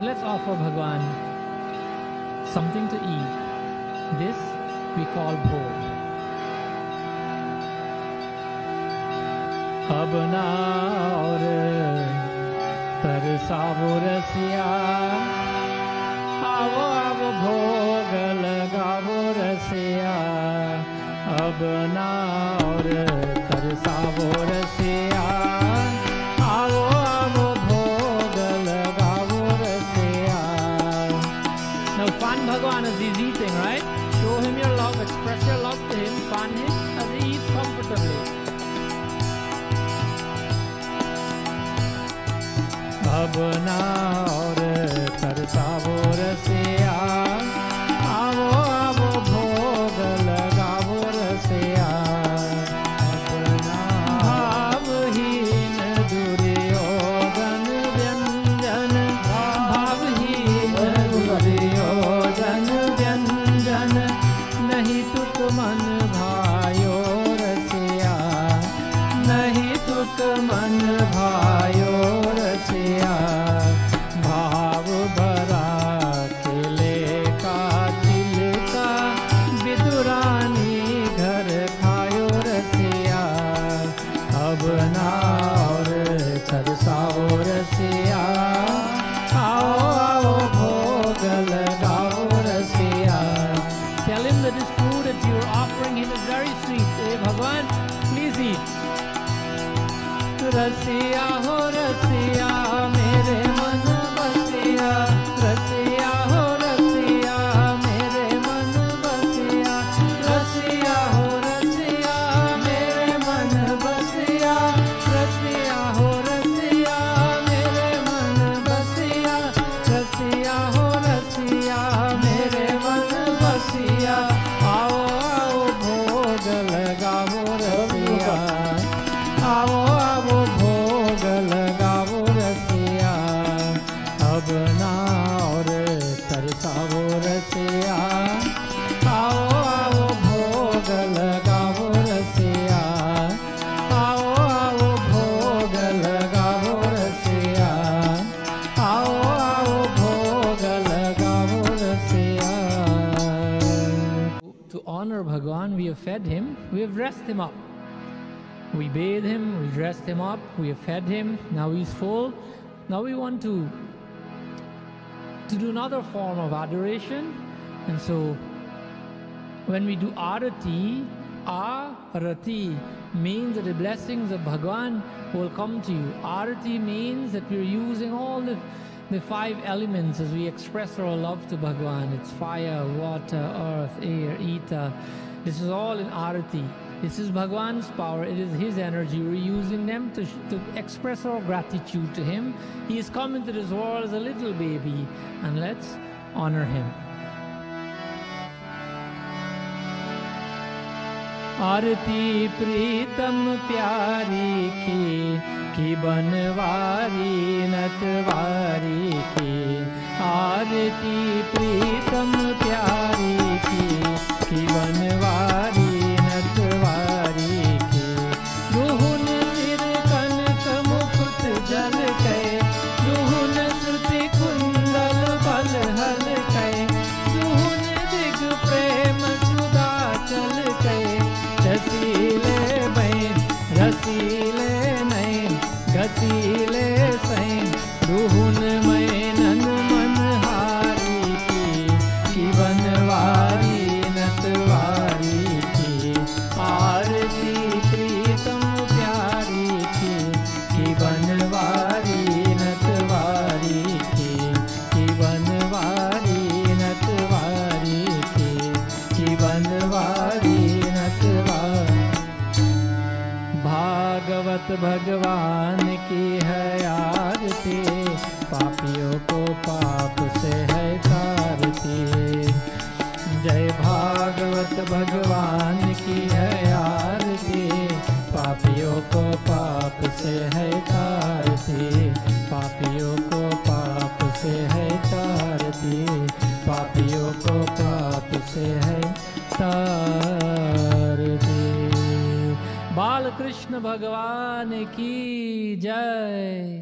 Let's offer Bhagwan something to eat. This we call bhog. Ab na aur tarsavo rasiya, aavo aavo bhog lagavo rasiya. Ab na aur tarsavo rasiya. Bhagwan as he's eating, right? Show him your love, express your love to him, fan him as he eats comfortably. Bhavna aur tarsavo rasiya, aavo aavo bhog lagavo rasiya. Bhavna bhavhin duryogan vyanjan, bhavhin duryogan. नहीं तुक मन भायो रसिया, नहीं तुक मन भायो रसिया. भाव भरा खिले का तिलका, विदुरानी घर खायो रसिया. अब ना और तरसाओ रसिया, आओ आओ भोग लगाओ रसिया. Tell him that this food that you are offering him is very sweet. Hey Bhagwan, please eat. Rasiya ho rasiya, mere man basiya. Rasiya ho rasiya, mere man basiya. Rasiya ho rasiya, mere man basiya. Rasiya ho rasiya, mere man basiya. Rasiya ho rasiya, mere man basiya. आओ आओ भोग लगाओ रसिया, आओ आओ भोग लगाओ रसिया. अब ना और तरसाओ रसिया, आओ आओ भोग लगाओ रसिया, आओ आओ भोग लगाओ रसिया, आओ आओ भोग लगाओ रसिया. To honor Bhagwan, we have fed him, we have dressed him up. We bathed him, we dressed him up, we have fed him, now he's full. Now we want to do another form of adoration. And so, when we do arati means that the blessings of Bhagwan will come to you. Arati means that we're using all the five elements as we express our love to Bhagwan. It's fire, water, earth, air, ether. This is all in arati. This is Bhagwan's power, it is his energy. We're using them to express our gratitude to him. He has come into this world as a little baby, and let's honor him. आरती प्रीतम प्यारी की बनवारी नटवारी की. आरती प्रीतम प्यारी की बनवारी नटवारी की. दुहुन सिर कनक मुकुट जल कै, दुहुन श्रुति कुंडल बल हल कै. दुहुन दिग प्रेम सुदा चल कै, रसीले बैन रसीले नैन गसीले सैन. दुहुन मैनन मनहारी की बनवारी नटवारी की. आरती प्रीतम प्यारी की बनवारी नटवारी की बनवारी नटवारी की बनवारी. भागवत भगवान की है आरती, पापियों को पाप से है तारती. जय भागवत भगवान की है आरती, पापियों को पाप से है तारती. पापियों को पाप से है तारती, पापियों को पाप से है तारती. बाल कृष्ण भगवान की जय.